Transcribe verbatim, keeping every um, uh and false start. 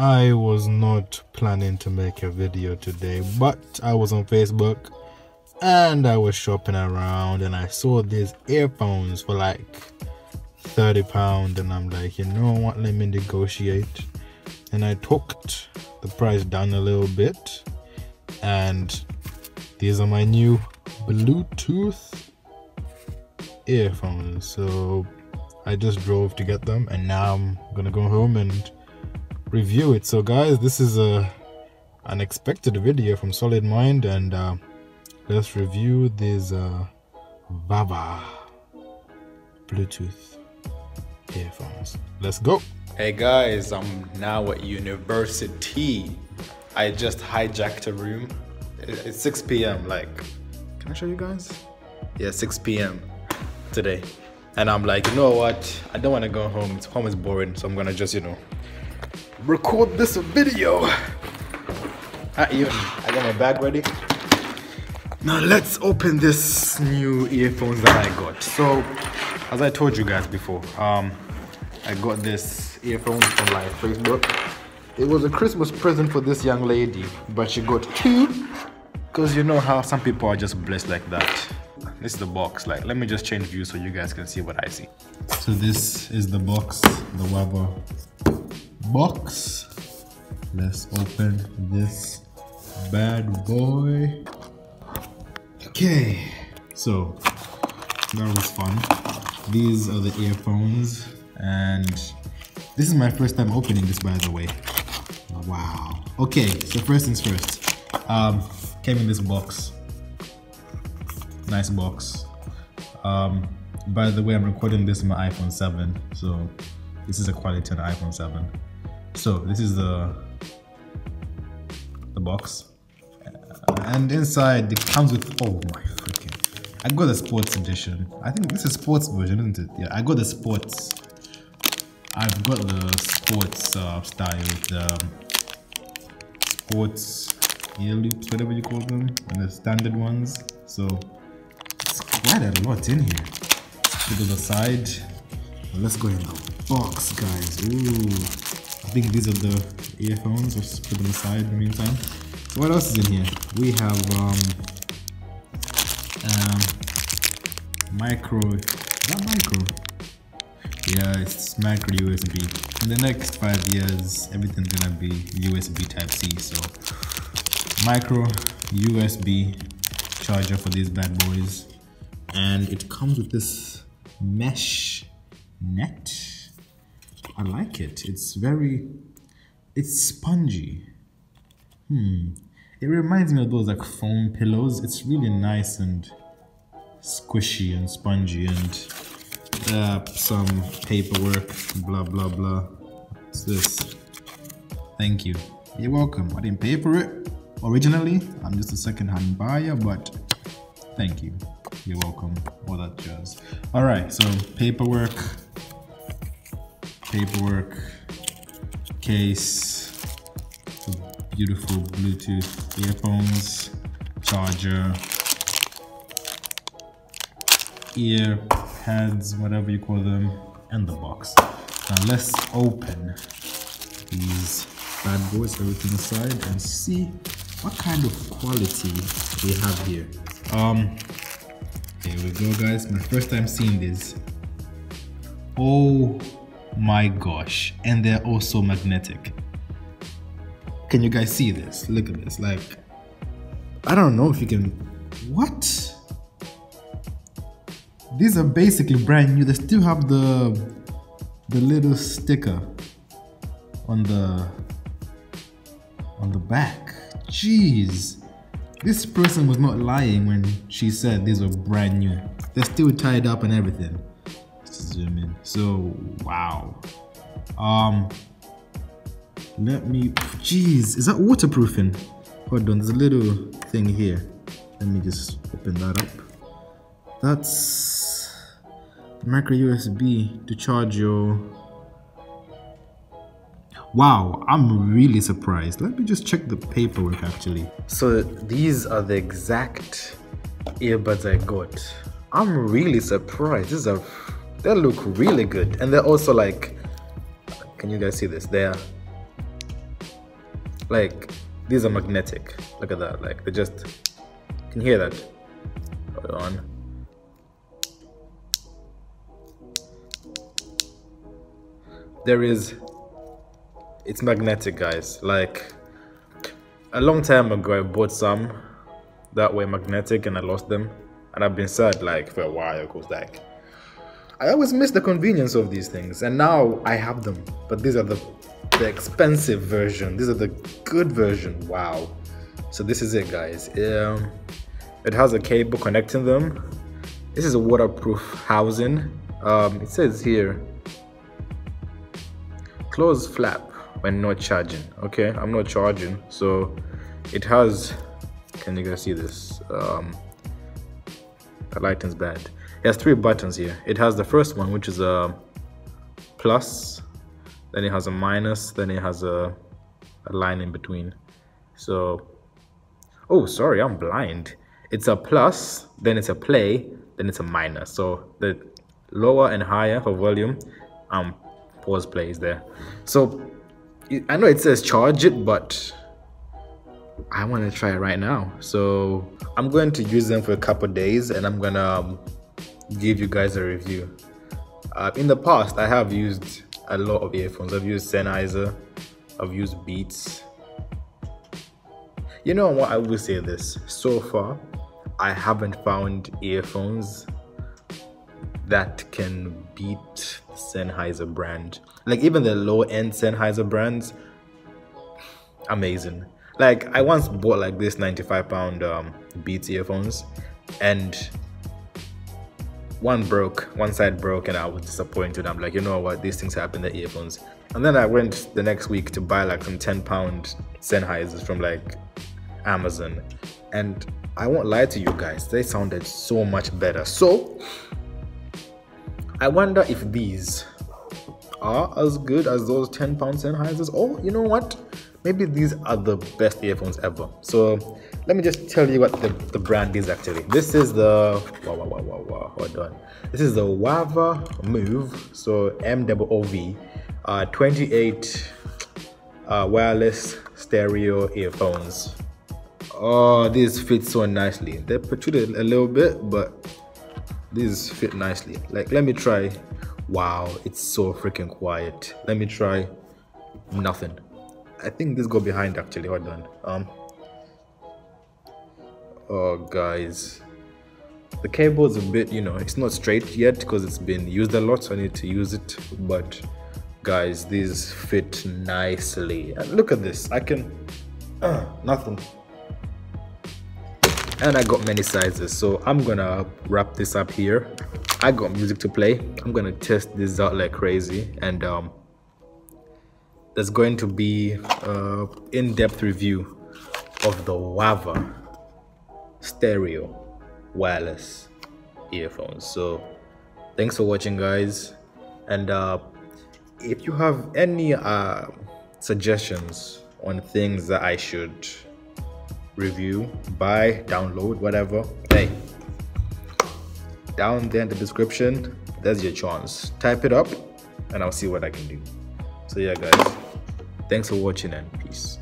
I was not planning to make a video today, but I was on Facebook and I was shopping around and I saw these earphones for like thirty pounds, and I'm like, you know what, let me negotiate. And I talked the price down a little bit, and these are my new Bluetooth earphones. So I just drove to get them, and now I'm gonna go home and review it. So guys, this is a unexpected video from Solid Mind, and uh, let's review these uh, VAVA Bluetooth earphones. Let's go. Hey guys, I'm now at university. I just hijacked a room. It's six p m Like, can I show you guys? Yeah, six p m today. And I'm like, you know what? I don't want to go home. Home is boring, so I'm gonna just, you know, record this video. At you. I got my bag ready. Now let's open this new earphones that I got. So, as I told you guys before, um, I got this earphones from like Facebook. It was a Christmas present for this young lady, but she got two, because you know how some people are just blessed like that. This is the box. Like, let me just change view so you guys can see what I see. So this is the box, the VAVA box. Let's open this bad boy. Okay, so that was fun. These are the earphones. And this is my first time opening this, by the way. Wow. Okay, so first things first. Um, came in this box. Nice box. Um, by the way, I'm recording this on my iPhone seven. So this is a quality on the iPhone seven. So this is the, the box. And inside it comes with, oh my freaking. I got the sports edition. I think this is sports version, isn't it? Yeah, I got the sports. I've got the sports uh, style, the sports ear loops, whatever you call them, and the standard ones. So it's quite a lot in here. Put to the side. Let's go in the box, guys. Ooh, I think these are the earphones. Let's put them aside in the meantime. What else is in here? We have um, um micro. Is that micro? Yeah, it's micro U S B. In the next five years, everything's gonna be U S B Type C. So, micro U S B charger for these bad boys, and it comes with this mesh net. I like it. It's very, it's spongy. Hmm. It reminds me of those like foam pillows. It's really nice and squishy and spongy and. Uh, some paperwork, blah blah blah. What's this? Thank you. You're welcome. I didn't pay for it originally. I'm just a second-hand buyer, but thank you. You're welcome. All that jazz. All right. So paperwork, paperwork, case, beautiful Bluetooth earphones, charger, ear. Heads, whatever you call them, and the box. Now let's open these bad boys, everything aside, and see what kind of quality we have here. Um, here we go, guys. My first time seeing these. Oh my gosh! And they're also magnetic. Can you guys see this? Look at this. Like, I don't know if you can. What? These are basically brand new. They still have the the little sticker on the on the back. Jeez, this person was not lying when she said these were brand new. They're still tied up and everything. Let's zoom in. So wow. Um, let me. Jeez, is that waterproofing? Hold on, there's a little thing here. Let me just open that up. That's. Micro U S B to charge your. Wow, I'm really surprised. Let me just check the paperwork actually. So these are the exact earbuds I got. I'm really surprised. These are, they look really good, and they're also like, can you guys see this? They're like these are magnetic. Look at that, like they just, you can hear that. Hold on. There is, it's magnetic, guys. Like a long time ago I bought some that were magnetic and I lost them, and I've been sad like for a while, because like I always miss the convenience of these things, and now I have them. But these are the, the expensive version, these are the good version. Wow. So this is it, guys. Um, it has a cable connecting them. This is a waterproof housing. Um, it says here, close flap when not charging. Okay, I'm not charging, so it has, can you guys see this? Um, the lighting's bad. It has three buttons here. It has the first one, which is a plus, then it has a minus, then it has a, a line in between. So, oh, sorry, I'm blind. It's a plus, then it's a play, then it's a minus. So the lower and higher for volume, um, pause play is there. So I know it says charge it, but I want to try it right now. So I'm going to use them for a couple of days, and I'm gonna um, give you guys a review. Uh, in the past, I have used a lot of earphones. I've used Sennheiser, I've used Beats. You know what, I will say this, so far I haven't found earphones that can beat the Sennheiser brand. Like even the low-end Sennheiser brands, amazing. Like I once bought like this ninety-five pound um, Beats earphones, and one broke, one side broke, and I was disappointed. I'm like, you know what, these things happen to earphones. And then I went the next week to buy like some ten pound Sennheisers from like Amazon, and I won't lie to you guys, they sounded so much better. So I wonder if these are as good as those ten pound Sennheisers, or you know what, maybe these are the best earphones ever. So let me just tell you what the, the brand is actually. This is the, wow, wow, wow, wow, wow, hold on. This is the VAVA MOOV, so M O O V, uh, twenty-eight uh, wireless stereo earphones. Oh, these fit so nicely. They protruded a little bit, but these fit nicely. Like, let me try. Wow, it's so freaking quiet. Let me try nothing. I think this go behind actually, hold on. Um, oh guys, the cable's a bit, you know, it's not straight yet because it's been used a lot, so I need to use it. But guys, these fit nicely. And look at this, I can, uh, nothing. And I got many sizes, so I'm gonna wrap this up here. I got music to play. I'm gonna test this out like crazy, and um, there's going to be an in-depth review of the VAVA stereo wireless earphones. So thanks for watching, guys, and uh, if you have any uh, suggestions on things that I should review, buy, download, whatever, hey, down there in the description, there's your chance. Type it up and I'll see what I can do. So yeah, guys, thanks for watching and peace.